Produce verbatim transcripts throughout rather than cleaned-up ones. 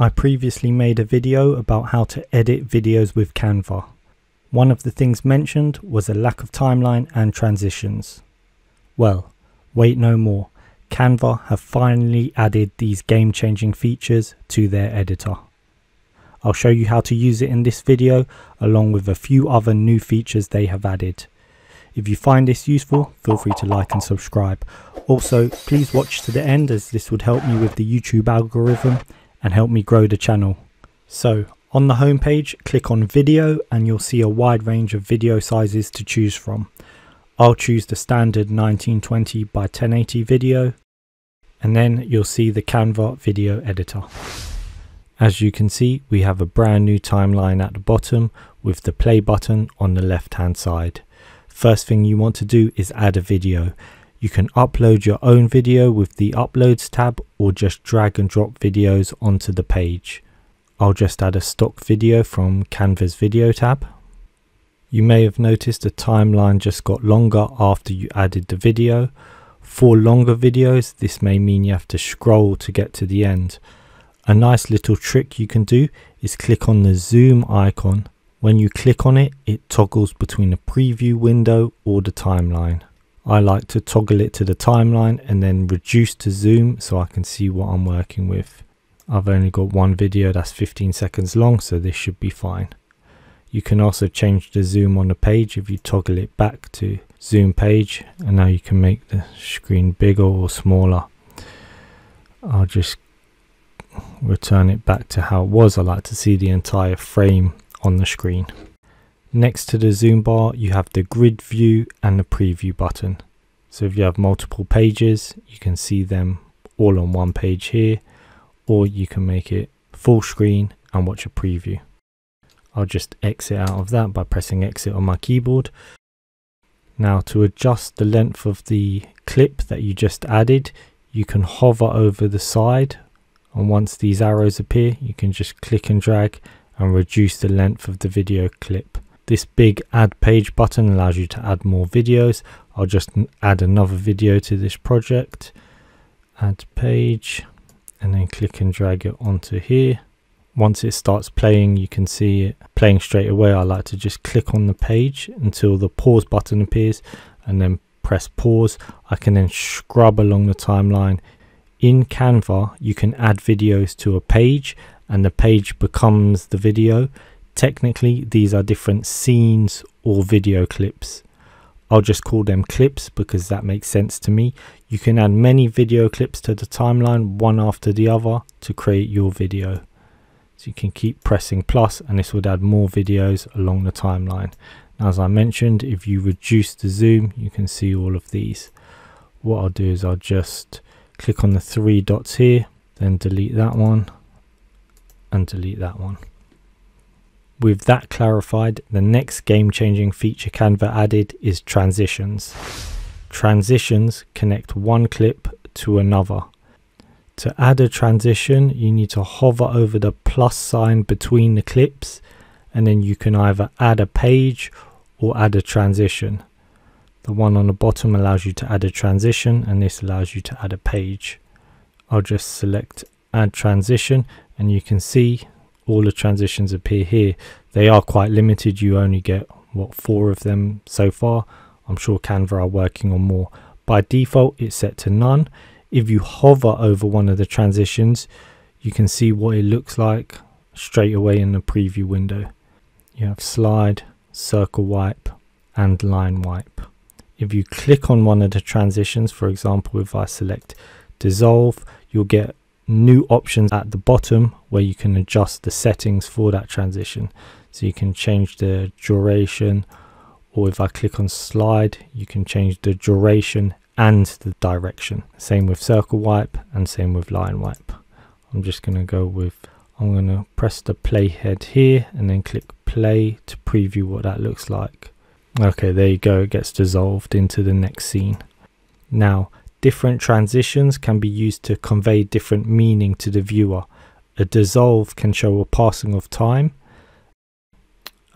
I previously made a video about how to edit videos with Canva. One of the things mentioned was a lack of timeline and transitions. Well, wait no more. Canva have finally added these game-changing features to their editor. I'll show you how to use it in this video, along with a few other new features they have added. If you find this useful, feel free to like and subscribe. Also, please watch to the end, as this would help me with the YouTube algorithm and help me grow the channel. So, on the home page, click on video and you'll see a wide range of video sizes to choose from. I'll choose the standard nineteen twenty by ten eighty video, and then you'll see the Canva video editor. As you can see, we have a brand new timeline at the bottom with the play button on the left hand side. First thing you want to do is add a video. You can upload your own video with the uploads tab, or just drag and drop videos onto the page. I'll just add a stock video from Canva's video tab. You may have noticed the timeline just got longer after you added the video. For longer videos, this may mean you have to scroll to get to the end. A nice little trick you can do is click on the zoom icon. When you click on it, it toggles between the preview window or the timeline. I like to toggle it to the timeline and then reduce to zoom so I can see what I'm working with. I've only got one video that's fifteen seconds long, so this should be fine. You can also change the zoom on the page if you toggle it back to zoom page, and now you can make the screen bigger or smaller. I'll just return it back to how it was. I like to see the entire frame on the screen. Next to the zoom bar, you have the grid view and the preview button. So if you have multiple pages, you can see them all on one page here, or you can make it full screen and watch a preview. I'll just exit out of that by pressing exit on my keyboard. Now, to adjust the length of the clip that you just added, you can hover over the side, and once these arrows appear, you can just click and drag and reduce the length of the video clip. This big add page button allows you to add more videos. I'll just add another video to this project, add page, and then click and drag it onto here. Once it starts playing, you can see it playing straight away. I like to just click on the page until the pause button appears and then press pause. I can then scrub along the timeline. In Canva, you can add videos to a page and the page becomes the video. Technically, these are different scenes or video clips. I'll just call them clips because that makes sense to me. You can add many video clips to the timeline, one after the other, to create your video. So you can keep pressing plus and this would add more videos along the timeline. Now, as I mentioned, if you reduce the zoom, you can see all of these. What I'll do is I'll just click on the three dots here, then delete that one and delete that one. With that clarified, the next game-changing feature Canva added is transitions. Transitions connect one clip to another. To add a transition, you need to hover over the plus sign between the clips, and then you can either add a page or add a transition. The one on the bottom allows you to add a transition, and this allows you to add a page. I'll just select add transition, and you can see all the transitions appear here. They are quite limited. You only get, what, four of them so far. I'm sure Canva are working on more. By default, it's set to none. If you hover over one of the transitions, you can see what it looks like straight away in the preview window. You have slide, circle wipe, and line wipe. If you click on one of the transitions, for example, if I select dissolve, you'll get new options at the bottom where you can adjust the settings for that transition. So you can change the duration, or if I click on slide, you can change the duration and the direction. Same with circle wipe and same with line wipe. I'm just going to go with, I'm going to press the playhead here and then click play to preview what that looks like. Okay, there you go, it gets dissolved into the next scene. Now, different transitions can be used to convey different meaning to the viewer. A dissolve can show a passing of time.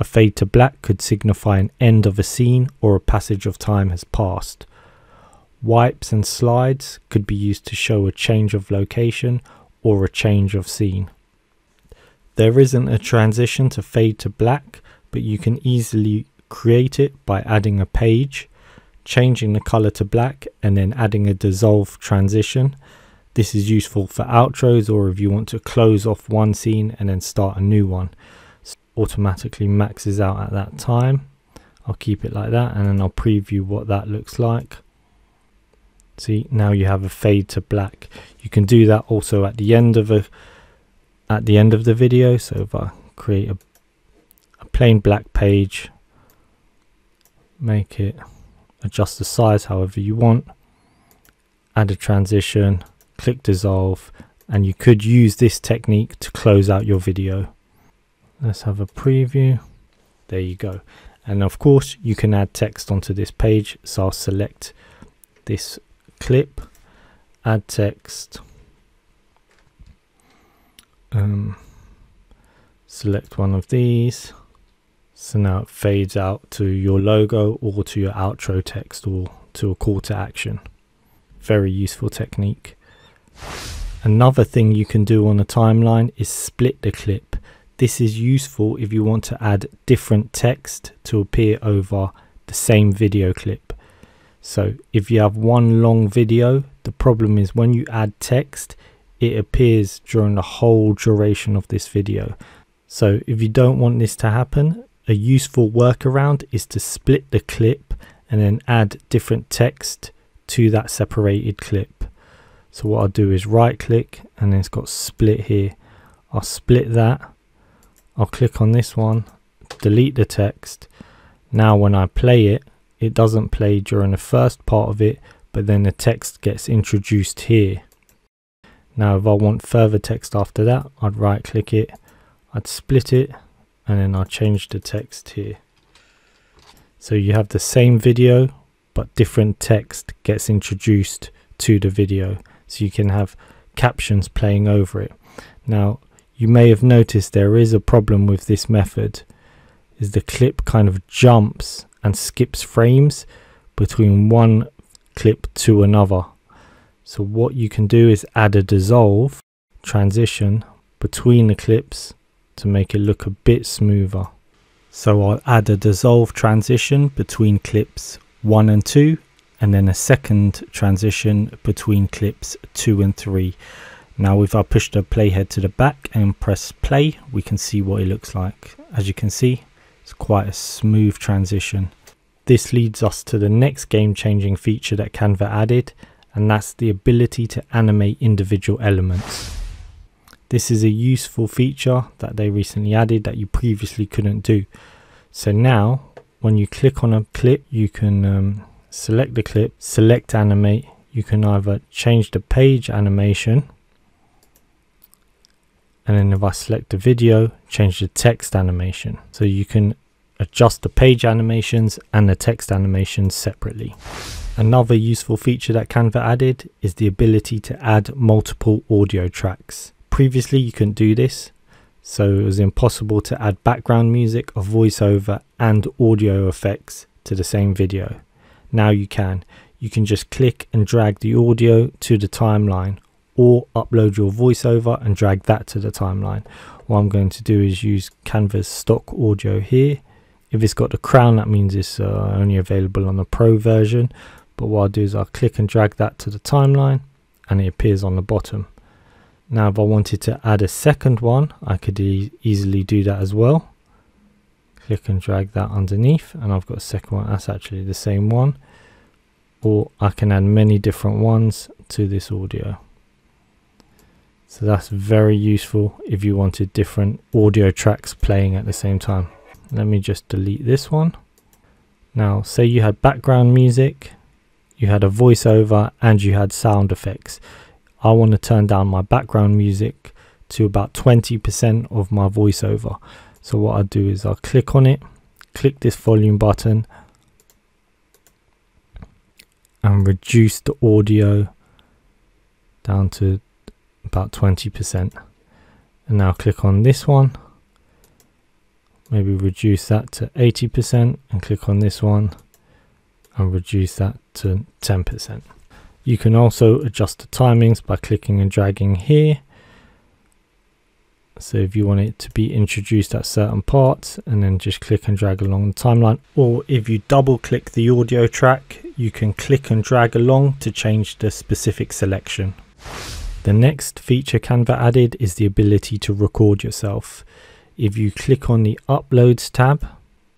A fade to black could signify an end of a scene or a passage of time has passed. Wipes and slides could be used to show a change of location or a change of scene. There isn't a transition to fade to black, but you can easily create it by adding a page, changing the color to black, and then adding a dissolve transition. This is useful for outros or if you want to close off one scene and then start a new one. So automatically maxes out at that time. I'll keep it like that and then I'll preview what that looks like. See, now you have a fade to black. You can do that also at the end of a at the end of the video. So if I create a, a plain black page, make it, adjust the size however you want, add a transition, click dissolve, and you could use this technique to close out your video. Let's have a preview. There you go. And of course you can add text onto this page, so I'll select this clip, add text, um, select one of these. So now it fades out to your logo or to your outro text or to a call to action. Very useful technique. Another thing you can do on a timeline is split the clip. This is useful if you want to add different text to appear over the same video clip. So if you have one long video, the problem is when you add text, it appears during the whole duration of this video. So if you don't want this to happen, a useful workaround is to split the clip and then add different text to that separated clip. So what I'll do is right click and then it's got split here. I'll split that. I'll click on this one, delete the text. Now when I play it, it doesn't play during the first part of it, but then the text gets introduced here. Now if I want further text after that, I'd right click it, I'd split it, and then I'll change the text here. So you have the same video, but different text gets introduced to the video. So you can have captions playing over it. Now, you may have noticed there is a problem with this method, is the clip kind of jumps and skips frames between one clip to another. So what you can do is add a dissolve transition between the clips to make it look a bit smoother. So I'll add a dissolve transition between clips one and two, and then a second transition between clips two and three. Now if I push the playhead to the back and press play, we can see what it looks like. As you can see, it's quite a smooth transition. This leads us to the next game-changing feature that Canva added, and that's the ability to animate individual elements. This is a useful feature that they recently added that you previously couldn't do. So now when you click on a clip, you can um, select the clip, select animate. You can either change the page animation, and then if I select the video, change the text animation. So you can adjust the page animations and the text animations separately. Another useful feature that Canva added is the ability to add multiple audio tracks. Previously you couldn't do this, so it was impossible to add background music, a voiceover, and audio effects to the same video. Now you can. You can just click and drag the audio to the timeline, or upload your voiceover and drag that to the timeline. What I'm going to do is use Canva's stock audio here. If it's got the crown, that means it's uh, only available on the pro version. But what I'll do is I'll click and drag that to the timeline and it appears on the bottom. Now if I wanted to add a second one, I could e- easily do that as well. Click and drag that underneath and I've got a second one. That's actually the same one. Or I can add many different ones to this audio. So that's very useful if you wanted different audio tracks playing at the same time. Let me just delete this one. Now, say you had background music, you had a voiceover, and you had sound effects. I want to turn down my background music to about twenty percent of my voiceover. So what I'll do is I'll click on it, click this volume button, and reduce the audio down to about twenty percent. And now click on this one, maybe reduce that to eighty percent, and click on this one and reduce that to ten percent. You can also adjust the timings by clicking and dragging here. So if you want it to be introduced at certain parts, and then just click and drag along the timeline, or if you double click the audio track, you can click and drag along to change the specific selection. The next feature Canva added is the ability to record yourself. If you click on the Uploads tab,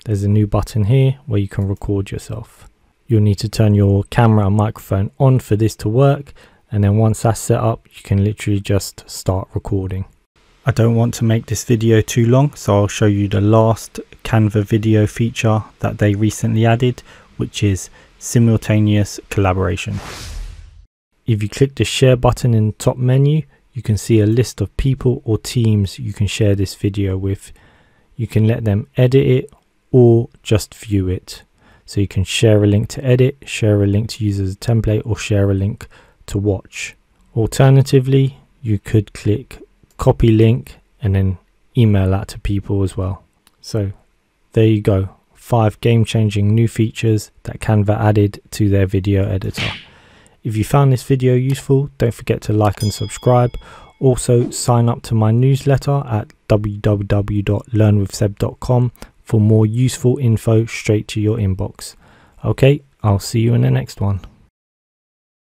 there's a new button here where you can record yourself. You'll need to turn your camera and microphone on for this to work, and then once that's set up, you can literally just start recording. I don't want to make this video too long, so I'll show you the last Canva video feature that they recently added, which is simultaneous collaboration. If you click the share button in the top menu, you can see a list of people or teams you can share this video with. You can let them edit it or just view it. So you can share a link to edit, share a link to use as a template, or share a link to watch. Alternatively, you could click copy link and then email that to people as well. So there you go, five game-changing new features that Canva added to their video editor. If you found this video useful, don't forget to like and subscribe. Also, sign up to my newsletter at w w w dot learn with seb dot com for more useful info straight to your inbox. Okay, I'll see you in the next one.